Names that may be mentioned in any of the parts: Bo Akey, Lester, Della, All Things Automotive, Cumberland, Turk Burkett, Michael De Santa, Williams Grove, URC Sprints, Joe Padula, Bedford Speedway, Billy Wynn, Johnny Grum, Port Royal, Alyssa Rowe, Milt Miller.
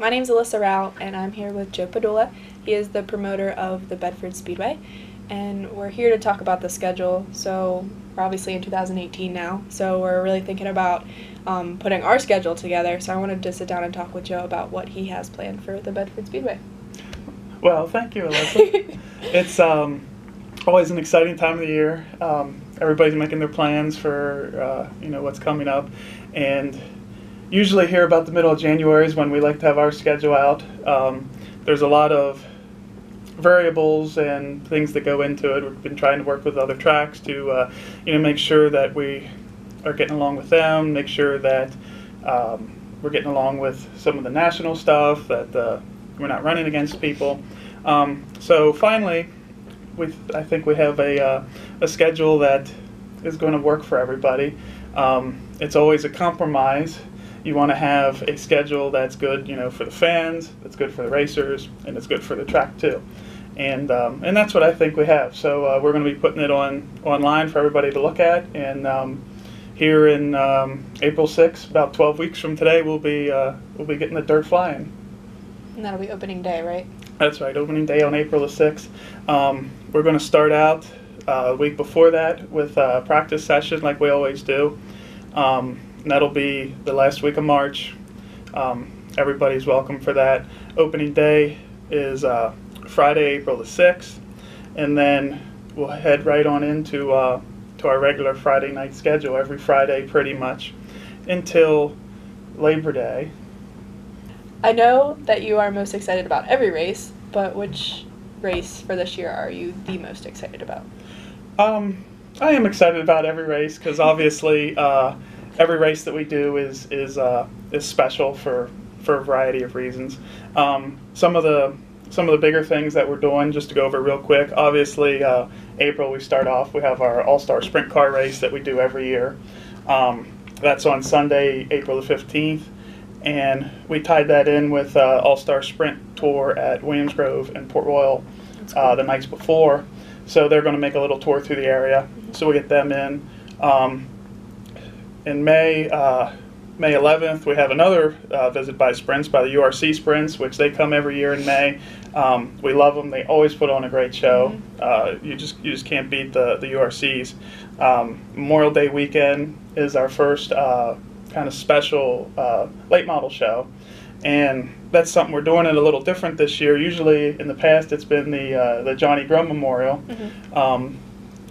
My name is Alyssa Rowe, and I'm here with Joe Padula. He is the promoter of the Bedford Speedway, and we're here to talk about the schedule. So we're obviously in 2018 now, so we're really thinking about putting our schedule together. So I wanted to sit down and talk with Joe about what he has planned for the Bedford Speedway. Well, thank you, Alyssa. It's always an exciting time of the year. Everybody's making their plans for you know, what's coming up, and usually here about the middle of January is when we like to have our schedule out. There's a lot of variables and things that go into it. We've been trying to work with other tracks to you know, make sure that we are getting along with them, make sure that we're getting along with some of the national stuff, that we're not running against people. So finally, I think we have a schedule that is going to work for everybody. It's always a compromise. You want to have a schedule that's good, you know, for the fans, that's good for the racers, and it's good for the track too. And that's what I think we have. So we're going to be putting it online for everybody to look at. And here in April 6th, about 12 weeks from today, we'll be getting the dirt flying. And that'll be opening day, right? That's right, opening day on April the 6th. We're going to start out a week before that with a practice session like we always do. And that'll be the last week of March. Everybody's welcome for that. Opening day is Friday, April the 6th, and then we'll head right on into to our regular Friday night schedule every Friday pretty much until Labor Day. I know that you are most excited about every race, but which race for this year are you the most excited about? I am excited about every race because obviously every race that we do is special for a variety of reasons. Some of the bigger things that we're doing, just to go over real quick. Obviously, April we start off. We have our All-Star Sprint Car race that we do every year. That's on Sunday, April the 15th, and we tied that in with All-Star Sprint Tour at Williams Grove and Port Royal the nights before. So they're going to make a little tour through the area, so we get them in. In May 11th, we have another visit by Sprints, by the URC Sprints, which they come every year in May. We love them. They always put on a great show. You just can't beat the URCs. Memorial Day weekend is our first kind of special late model show. And that's something we're doing it a little different this year. Usually in the past it's been the Johnny Grum Memorial.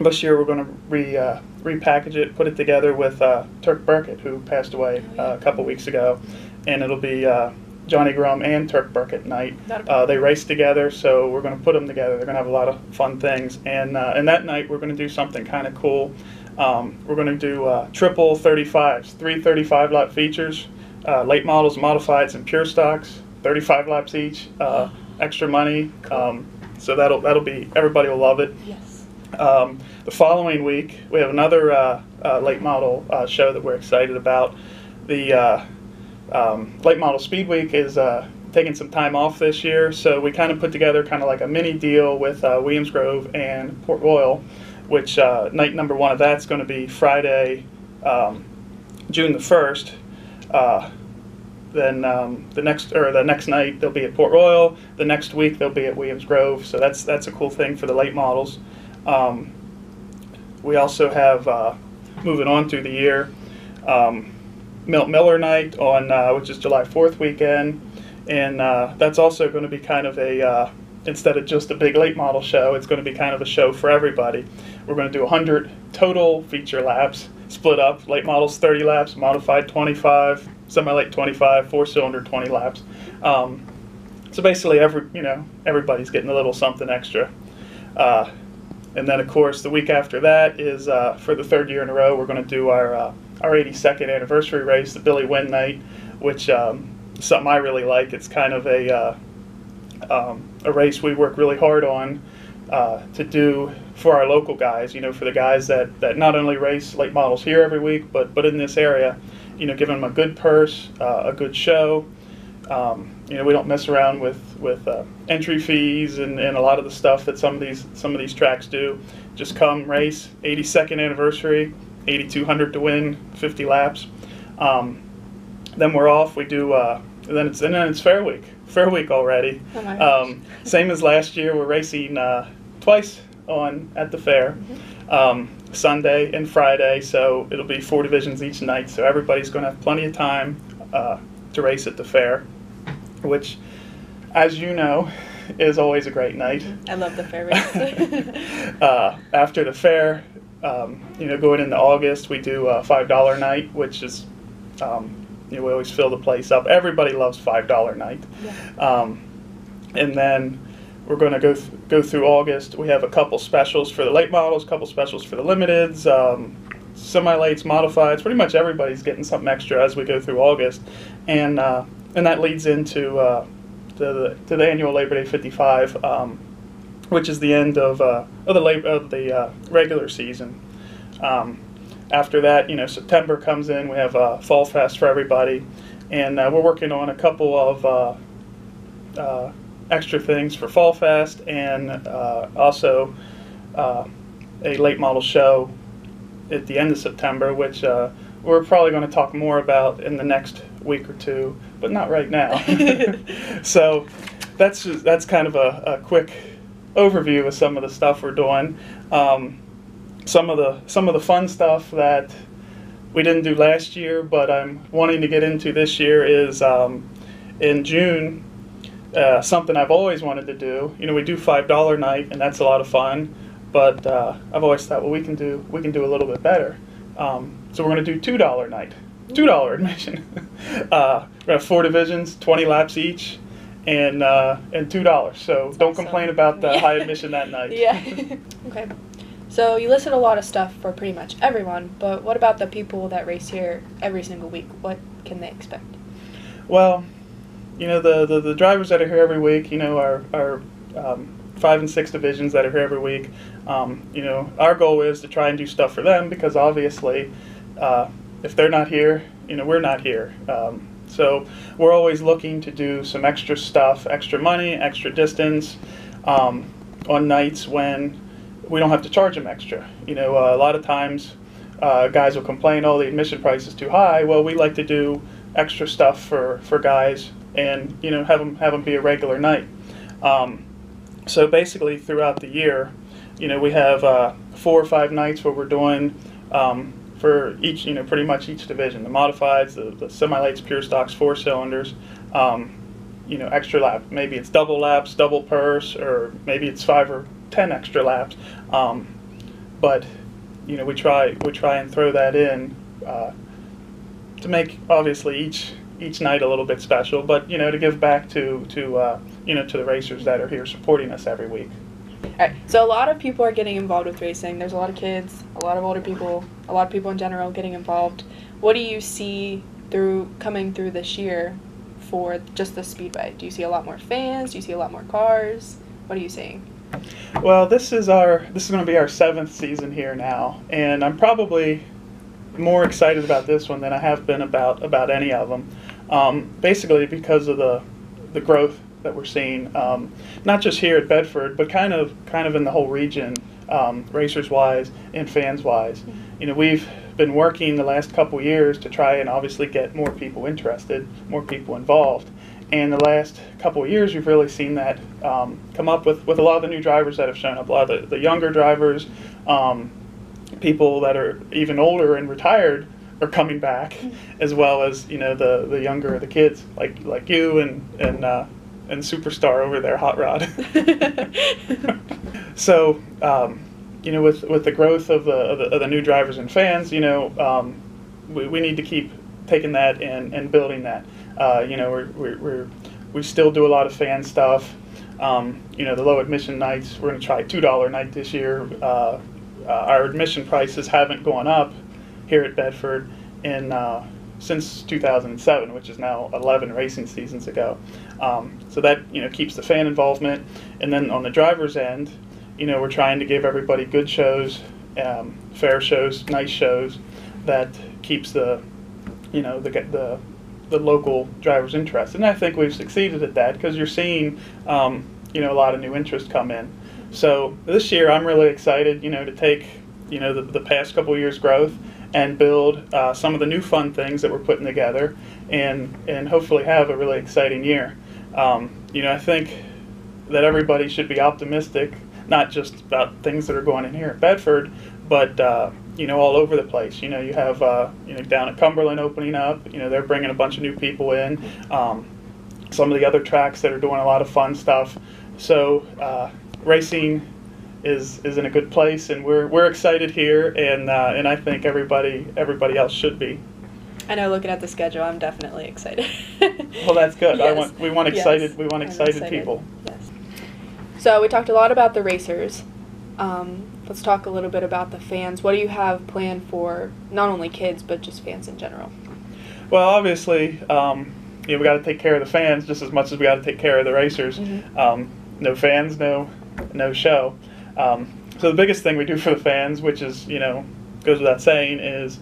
This year we're going to repackage it, put it together with Turk Burkett, who passed away a couple weeks ago, and it'll be Johnny Grum and Turk Burkett night. They race together, so we're going to put them together. They're going to have a lot of fun things, and that night we're going to do something kind of cool. We're going to do triple 35s, three 35-lap features. Late models, modifieds, and pure stocks, 35 laps each, extra money. So that'll be, everybody will love it. Yes. The following week, we have another late model show that we're excited about. The Late Model Speed Week is taking some time off this year, so we kind of put together kind of like a mini deal with Williams Grove and Port Royal, which night number one of that's going to be Friday, June the 1st. Then the next night they'll be at Port Royal. The next week they'll be at Williams Grove. So that's a cool thing for the late models. We also have moving on through the year, Milt Miller night on which is July 4th weekend, and that's also going to be kind of a instead of just a big late model show, it's going to be kind of a show for everybody. We're going to do 100 total feature laps, split up, late models 30 laps, modified 25, semi-late 25, four-cylinder 20 laps. So basically, everybody's getting a little something extra. And then, of course, the week after that is, for the third year in a row, we're going to do our 82nd anniversary race, the Billy Wynn night, which is something I really like. It's kind of a race we work really hard on to do for our local guys, you know, for the guys that not only race late models here every week, but in this area, you know, giving them a good purse, a good show. You know, we don't mess around with entry fees and a lot of the stuff that some of these tracks do. Just come race. 82nd anniversary, 8,200 to win, 50 laps. Then we're off. We do And then it's fair week already. Oh my gosh. Same as last year, we're racing twice at the fair, Sunday and Friday. So it'll be 4 divisions each night. So everybody's going to have plenty of time to race at the fair, which, as you know, is always a great night. I love the fair race. After the fair, going into August, we do a $5 night, which is we always fill the place up. Everybody loves $5 night. Yeah. And then we're going to go through August. We have a couple specials for the late models, a couple specials for the limiteds, semi-lates, modifieds. Pretty much everybody's getting something extra as we go through August, and that leads into to the annual Labor Day 55, which is the end of the regular season. After that, September comes in. We have a Fall Fest for everybody, and we're working on a couple of extra things for Fall Fest, and also a late model show at the end of September, which we're probably going to talk more about in the next week or two, but not right now. So that's kind of a quick overview of some of the stuff we're doing. Some of the fun stuff that we didn't do last year, but I'm wanting to get into this year is in June. Something I've always wanted to do. We do $5 night, and that's a lot of fun. But I've always thought, well, we can do a little bit better. So we're going to do $2 night, $2 admission. We're going to have 4 divisions, 20 laps each, and $2. So that's don't awesome. Complain about the high admission that night. Yeah. Okay. So you listed a lot of stuff for pretty much everyone, but what about the people that race here every single week? What can they expect? Well, the drivers that are here every week, are 5 and 6 divisions that are here every week. Our goal is to try and do stuff for them because obviously if they're not here, we're not here. So we're always looking to do some extra stuff, extra money, extra distance on nights when we don't have to charge them extra. A lot of times guys will complain, oh, the admission price is too high. Well, we like to do extra stuff for guys and have them be a regular night. So basically throughout the year, we have 4 or 5 nights where we're doing for each, pretty much each division, the modifieds, the semi-lates, pure stocks, 4 cylinders, extra lap. Maybe it's double laps, double purse, or maybe it's 5 or 10 extra laps. But we try and throw that in to make obviously each night a little bit special, but to give back to the racers that are here supporting us every week. All right. So a lot of people are getting involved with racing. There's a lot of kids, a lot of older people, a lot of people in general getting involved. What do you see coming through this year for just the speedway? Do you see a lot more fans? Do you see a lot more cars? What are you seeing? Well, this is going to be our 7th season here now, and I'm probably more excited about this one than I have been about any of them. Basically because of the growth that we're seeing, not just here at Bedford, but kind of in the whole region, racers-wise and fans-wise. Mm-hmm. We've been working the last couple years to try and obviously get more people interested, more people involved. And the last couple of years, we've really seen that come up with a lot of the new drivers that have shown up, a lot of the younger drivers, people that are even older and retired are coming back, as well as the younger, the kids like you and Superstar over there, Hot Rod. So with the growth of the new drivers and fans, we need to keep taking that and building that. We still do a lot of fan stuff. The low admission nights, we're going to try $2 night this year. Our admission prices haven't gone up here at Bedford since 2007, which is now 11 racing seasons ago. So that keeps the fan involvement. And then on the driver's end, we're trying to give everybody good shows, fair shows, nice shows that keeps the local drivers' interest, and I think we've succeeded at that because you're seeing, a lot of new interest come in. So this year, I'm really excited, to take, the past couple years' growth and build some of the new fun things that we're putting together, and hopefully have a really exciting year. You know, I think that everybody should be optimistic, not just about things that are going in here at Bedford, but you know, all over the place. You know, you have you know, down at Cumberland opening up. You know, they're bringing a bunch of new people in. Some of the other tracks that are doing a lot of fun stuff. So racing is in a good place, and we're excited here, and I think everybody else should be. I know, looking at the schedule, I'm definitely excited. Well, that's good. Yes. We want excited people. Yes. So we talked a lot about the racers. Let's talk a little bit about the fans. What do you have planned for not only kids but just fans in general? Well, obviously, you know, we got to take care of the fans just as much as we got to take care of the racers. Mm-hmm. No fans, no show. So the biggest thing we do for the fans, which is, you know, goes without saying, is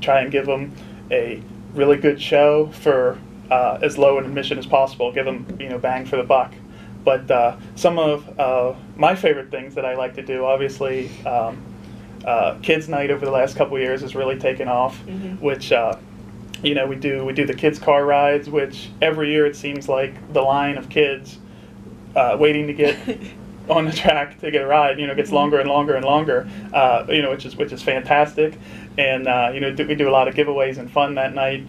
try and give them a really good show for as low an admission as possible. Give them, you know, bang for the buck. But some of my favorite things that I like to do, obviously, Kids Night over the last couple of years has really taken off, mm-hmm. which, you know, we do the kids' car rides, which every year it seems like the line of kids waiting to get on the track to get a ride, you know, gets longer and longer and longer, you know, which is fantastic. And, you know, we do a lot of giveaways and fun that night.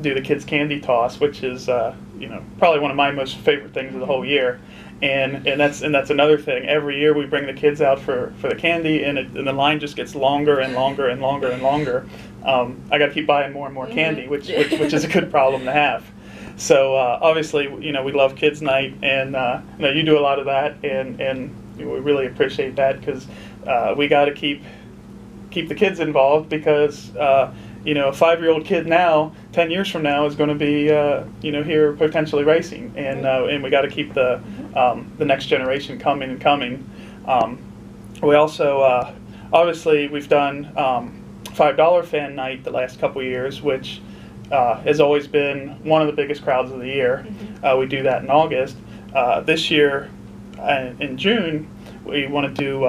Do the kids' candy toss, which is, you know, probably one of my most favorite things of the whole year. And that's another thing. Every year we bring the kids out for the candy, and the line just gets longer and longer and longer and longer. I got to keep buying more and more candy, which is a good problem to have. So obviously, you know, we love Kids Night, and you know, you do a lot of that, and we really appreciate that, because we got to keep the kids involved, because you know, a 5-year-old kid now, 10 years from now, is going to be, you know, here potentially racing, and we got to keep the next generation coming and coming. We also, obviously, we've done $5 fan night the last couple years, which has always been one of the biggest crowds of the year. Mm-hmm. We do that in August. This year, in June, we want to do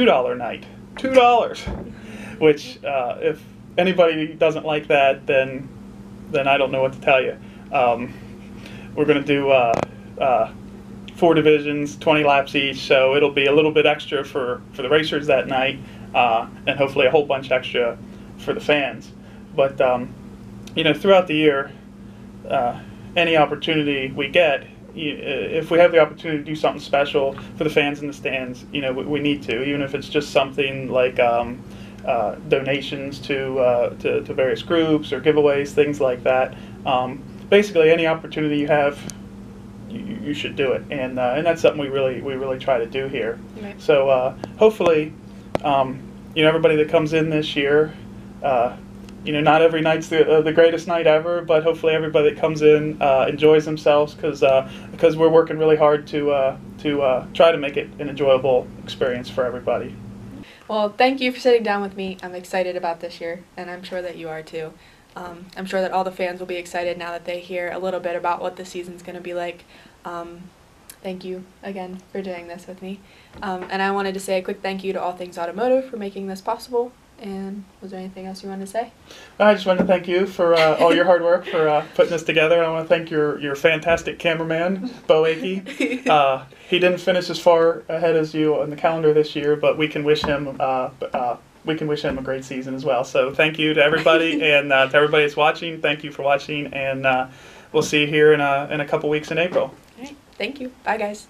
$2 night. $2, which if anybody doesn't like that, then I don't know what to tell you. We're going to do 4 divisions, 20 laps each, so it'll be a little bit extra for the racers that night, and hopefully a whole bunch extra for the fans. But you know, throughout the year, any opportunity we get, if we have the opportunity to do something special for the fans in the stands, you know, we need to, even if it's just something like donations to various groups or giveaways, things like that. Basically, any opportunity you have, you should do it, and that's something we really try to do here. Right. So hopefully, you know, everybody that comes in this year, you know, not every night's the greatest night ever, but hopefully everybody that comes in enjoys themselves, because we're working really hard to try to make it an enjoyable experience for everybody. Well, thank you for sitting down with me. I'm excited about this year, and I'm sure that you are too. I'm sure that all the fans will be excited now that they hear a little bit about what the season's going to be like. Thank you again for doing this with me. And I wanted to say a quick thank you to All Things Automotive for making this possible. And was there anything else you wanted to say? I just wanted to thank you for all your hard work for putting this together. I want to thank your fantastic cameraman, Bo Akey. He didn't finish as far ahead as you on the calendar this year, but we can wish him a great season as well. So thank you to everybody, and to everybody that's watching. Thank you for watching, and we'll see you here in a couple weeks in April. All right. Thank you. Bye, guys.